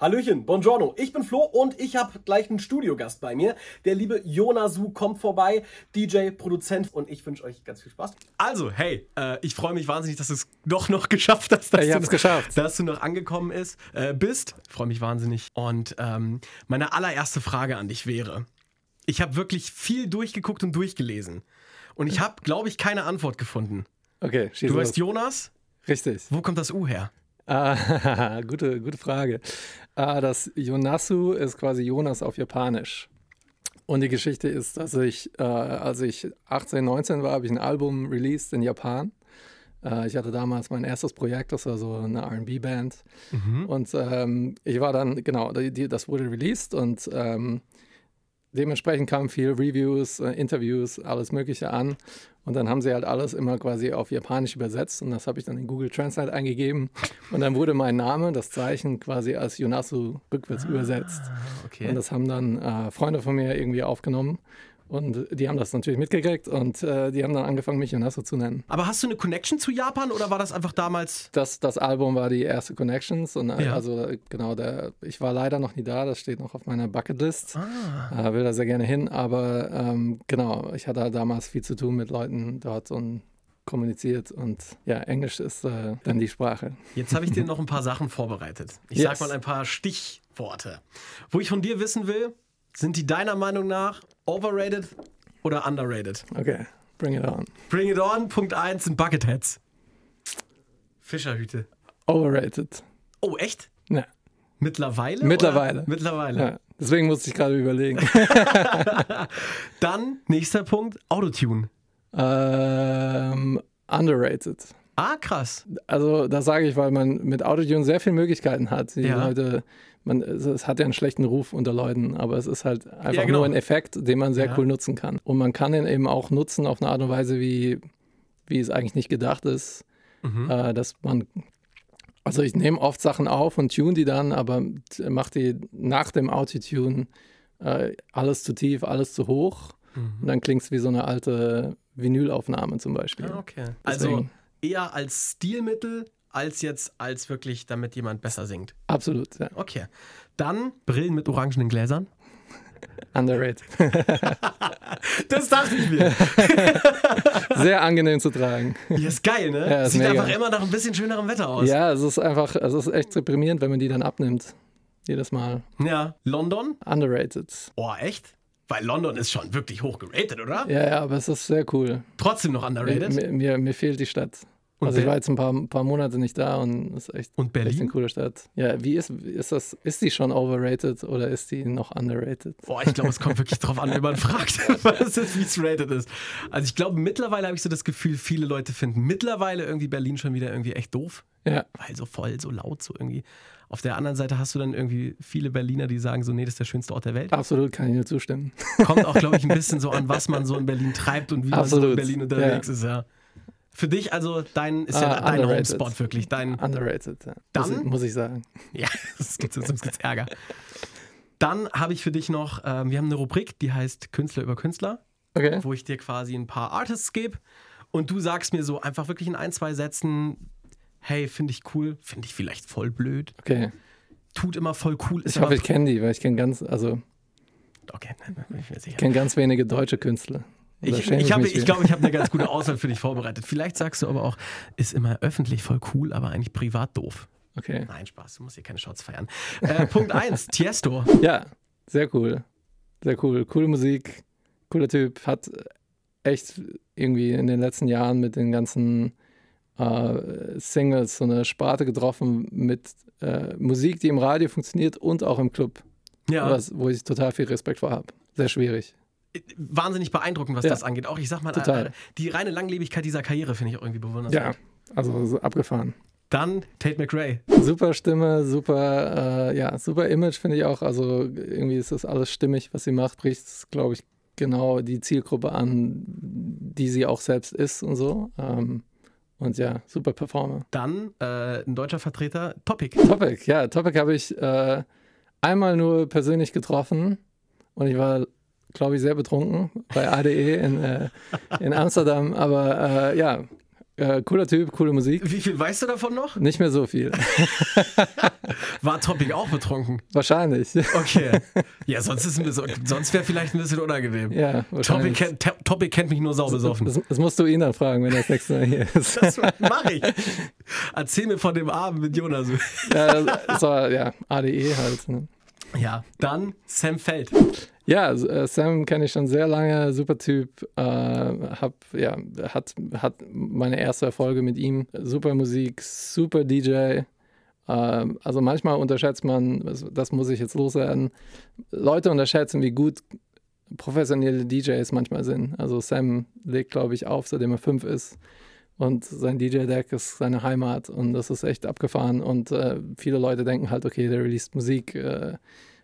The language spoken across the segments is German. Hallöchen, buongiorno, ich bin Flo und ich habe gleich einen Studiogast bei mir. Der liebe Jonas kommt vorbei, DJ, Produzent, und ich wünsche euch ganz viel Spaß. Also, hey, ich freue mich wahnsinnig, dass du es doch noch geschafft hast, dass du noch angekommen bist. Freue mich wahnsinnig. Und meine allererste Frage an dich wäre, ich habe wirklich viel durchgeguckt und durchgelesen und ich habe, glaube ich, keine Antwort gefunden. Okay, schieß los. Du heißt Jonas? Richtig. Wo kommt das U her? Gute Frage. Das Yonasu ist quasi Jonas auf Japanisch. Und die Geschichte ist, dass ich, als ich 18, 19 war, habe ich ein Album released in Japan. Ich hatte damals mein erstes Projekt, das war so eine R&B-Band. Mhm. Und ich war dann, genau, das wurde released und dementsprechend kamen viel Reviews, Interviews, alles Mögliche an. Und dann haben sie halt alles immer quasi auf Japanisch übersetzt. Und das habe ich dann in Google Translate eingegeben. Und dann wurde mein Name, das Zeichen, quasi als Yonasu rückwärts übersetzt. Okay. Und das haben dann Freunde von mir irgendwie aufgenommen. Und die haben das natürlich mitgekriegt und die haben dann angefangen, mich Yonasu zu nennen. Aber hast du eine Connection zu Japan oder war das einfach damals? Das Album war die erste Connections und ja. Also genau, ich war leider noch nie da, das steht noch auf meiner Bucketlist. Will da sehr gerne hin, aber genau, ich hatte halt damals viel zu tun mit Leuten dort und kommuniziert und ja, Englisch ist dann die Sprache. Jetzt habe ich dir noch ein paar Sachen vorbereitet. Ich sag mal ein paar Stichworte. Wo ich von dir wissen will, sind die deiner Meinung nach overrated oder underrated? Okay, bring it on. Bring it on, Punkt 1 sind Bucketheads. Fischerhüte. Overrated. Oh, echt? Ja. Mittlerweile? Mittlerweile. Oder? Mittlerweile. Ja. Deswegen musste ich gerade überlegen. Dann, nächster Punkt, Autotune. Underrated. Ah, krass. Also das sage ich, weil man mit Autotune sehr viele Möglichkeiten hat. Die Leute, es hat ja einen schlechten Ruf unter Leuten, aber es ist halt einfach nur ein Effekt, den man sehr cool nutzen kann. Und man kann den eben auch nutzen auf eine Art und Weise, wie es eigentlich nicht gedacht ist. Mhm. Dass man, also ich nehme oft Sachen auf und tune die dann, aber mache die nach dem Autotune alles zu tief, alles zu hoch. Mhm. Und dann klingt es wie so eine alte Vinylaufnahme zum Beispiel. Ah, okay. Deswegen, also eher als Stilmittel, als jetzt als wirklich, damit jemand besser singt. Absolut, ja. Okay. Dann Brillen mit orangenen Gläsern. Underrated. Das dachte ich mir. Sehr angenehm zu tragen. Ja, ist geil, ne? Ja, ist sieht mega. Einfach immer nach ein bisschen schönerem Wetter aus. Ja, es ist einfach, es ist echt deprimierend, wenn man die dann abnimmt. Jedes Mal. Ja. London? Underrated. Oh, echt? Weil London ist schon wirklich hoch geratet, oder? Ja, ja, aber es ist sehr cool. Trotzdem noch underrated? Mir fehlt die Stadt. Und also ich war jetzt ein paar Monate nicht da und ist echt, und Berlin? Echt eine coole Stadt. Ja, ist die schon overrated oder ist die noch underrated? Boah, ich glaube, es kommt wirklich drauf an, wenn man fragt, was es wie es rated ist. Also ich glaube, mittlerweile habe ich so das Gefühl, viele Leute finden mittlerweile irgendwie Berlin schon wieder irgendwie echt doof. Ja. Weil so voll, so laut, so irgendwie. Auf der anderen Seite hast du dann irgendwie viele Berliner, die sagen so, nee, das ist der schönste Ort der Welt. Absolut, kann ich nur zustimmen. Kommt auch, glaube ich, ein bisschen so an, was man so in Berlin treibt und wie man so in Berlin unterwegs ist, ja. Für dich also, dein Homespot wirklich. Underrated, ja. Dann, muss ich sagen. Ja, sonst gibt es Ärger. Dann habe ich für dich noch, wir haben eine Rubrik, die heißt Künstler über Künstler, okay, wo ich dir quasi ein paar Artists gebe und du sagst mir so einfach wirklich in ein, zwei Sätzen, hey, finde ich cool, finde ich vielleicht voll blöd. Okay. Tut immer voll cool. Ist ich hoffe, ich kenne die, weil ich kenne ganz, also okay, nein, bin ich mir sicher. Ich kenne ganz wenige deutsche Künstler. Ich glaube, ich habe eine ganz gute Auswahl für dich vorbereitet. Vielleicht sagst du aber auch, ist immer öffentlich voll cool, aber eigentlich privat doof. Okay. Nein, Spaß, du musst hier keine Shots feiern. Punkt 1, Tiësto. Ja, sehr cool. Sehr cool. Coole Musik, cooler Typ. Hat echt irgendwie in den letzten Jahren mit den ganzen Singles so eine Sparte getroffen mit Musik, die im Radio funktioniert und auch im Club. Ja. Wo ich total viel Respekt vor habe. Sehr schwierig. Wahnsinnig beeindruckend, was das angeht. Auch ich sag mal, die reine Langlebigkeit dieser Karriere finde ich auch irgendwie bewundernswert. Ja, also so abgefahren. Dann Tate McRae. Super Stimme, super, ja, super Image finde ich auch. Also irgendwie ist das alles stimmig, was sie macht. Bricht, glaube ich, genau die Zielgruppe an, die sie auch selbst ist und so. Und ja, super Performer. Dann ein deutscher Vertreter, Topic. Topic, ja. Topic habe ich einmal nur persönlich getroffen und ich war, glaube ich, sehr betrunken bei ADE in Amsterdam, aber ja, Cooler Typ, coole Musik. Wie viel weißt du davon noch? Nicht mehr so viel. War Topic auch betrunken? Wahrscheinlich. Okay. Ja, sonst wäre vielleicht ein bisschen unangenehm. Ja, Topic kennt mich nur sau besoffen. Das musst du ihn dann fragen, wenn er das nächste Mal hier ist. Das mache ich. Erzähl mir von dem Abend mit Jonas. Ja, das war ja ADE halt. Ne? Ja, dann Sam Feldt. Ja, Sam kenne ich schon sehr lange, super Typ, hat meine erste Erfolge mit ihm, super Musik, super DJ, also manchmal unterschätzt man, das muss ich jetzt loswerden, Leute unterschätzen, wie gut professionelle DJs manchmal sind. Also Sam legt, glaube ich, auf, seitdem er 5 ist. Und sein DJ-Deck ist seine Heimat und das ist echt abgefahren. Und viele Leute denken halt, okay, der released Musik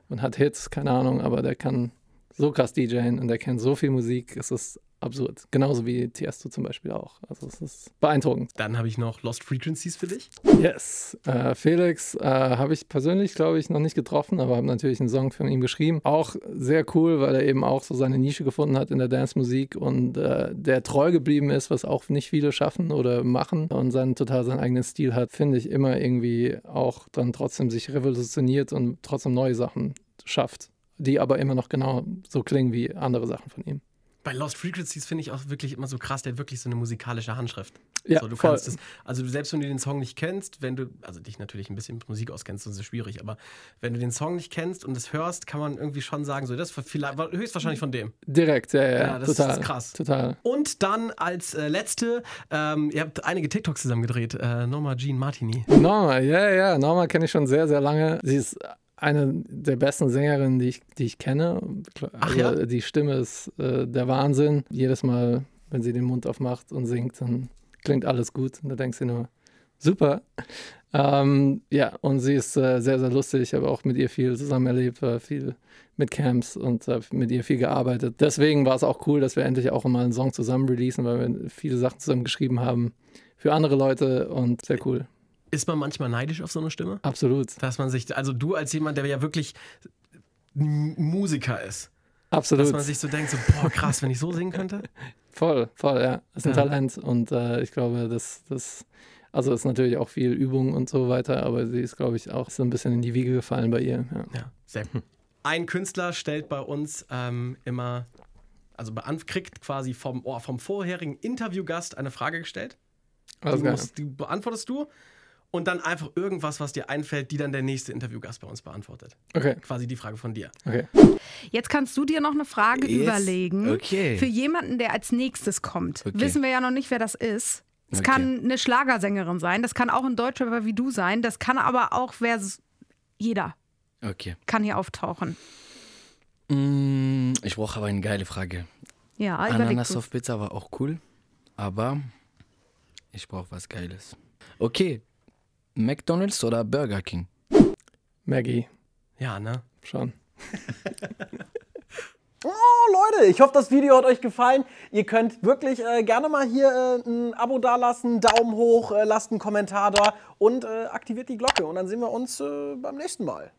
und hat Hits, keine Ahnung, aber der kann so krass DJen und der kennt so viel Musik, es ist absurd. Genauso wie Tiësto zum Beispiel auch. Also es ist beeindruckend. Dann habe ich noch Lost Frequencies für dich. Yes. Felix habe ich persönlich, glaube ich, noch nicht getroffen, aber habe natürlich einen Song von ihm geschrieben. Auch sehr cool, weil er eben auch so seine Nische gefunden hat in der Dance-Musik und der treu geblieben ist, was auch nicht viele schaffen oder machen und total seinen eigenen Stil hat, finde ich immer irgendwie auch dann trotzdem sich revolutioniert und trotzdem neue Sachen schafft, die aber immer noch genau so klingen wie andere Sachen von ihm. Bei Lost Frequencies finde ich auch wirklich immer so krass, der hat wirklich so eine musikalische Handschrift. Ja, so, du kannst es, also selbst wenn du den Song nicht kennst, wenn du, also dich natürlich ein bisschen mit Musik auskennst, das ist schwierig, aber wenn du den Song nicht kennst und es hörst, kann man irgendwie schon sagen, so, das war höchstwahrscheinlich von dem. Direkt, ja, das total, ist krass. Total. Und dann als letzte, ihr habt einige TikToks zusammen gedreht, Norma Jean Martine. Norma, ja, Norma kenne ich schon sehr, sehr lange. Sie ist eine der besten Sängerinnen, die ich kenne. Also ja? Die Stimme ist der Wahnsinn. Jedes Mal, wenn sie den Mund aufmacht und singt, dann klingt alles gut. Und da denkst du nur, super. Ja, und sie ist sehr, sehr lustig. Ich habe auch mit ihr viel zusammen erlebt, war viel mit Camps und habe mit ihr viel gearbeitet. Deswegen war es auch cool, dass wir endlich auch mal einen Song zusammen releasen, weil wir viele Sachen zusammen geschrieben haben für andere Leute und sehr cool. Ist man manchmal neidisch auf so eine Stimme? Absolut. Dass man sich, also du als jemand, der ja wirklich Musiker ist. Absolut. Dass man sich so denkt, so, boah, krass, wenn ich so singen könnte. Voll, ja. Das ist ein Talent und ich glaube, also ist natürlich auch viel Übung und so weiter, aber sie ist, glaube ich, auch so ein bisschen in die Wiege gefallen bei ihr. Ja, sehr gut. Ein Künstler stellt bei uns immer, also kriegt quasi vom vorherigen Interviewgast eine Frage gestellt. Die beantwortest du. Und dann einfach irgendwas, was dir einfällt, die dann der nächste Interviewgast bei uns beantwortet. Okay. Quasi die Frage von dir. Okay. Jetzt kannst du dir noch eine Frage überlegen. Okay. Für jemanden, der als nächstes kommt. Okay. Wissen wir ja noch nicht, wer das ist. Es kann eine Schlagersängerin sein. Das kann auch ein Deutschrapper wie du sein. Das kann aber auch jeder. Okay. Kann hier auftauchen. Ich brauche aber eine geile Frage. Ja, Ananas auf Pizza war auch cool. Aber ich brauche was Geiles. Okay. McDonald's oder Burger King? Maggie. Ja, ne? Schon. Oh, Leute, ich hoffe, das Video hat euch gefallen. Ihr könnt wirklich gerne mal hier ein Abo dalassen, Daumen hoch, lasst einen Kommentar da und aktiviert die Glocke. Und dann sehen wir uns beim nächsten Mal.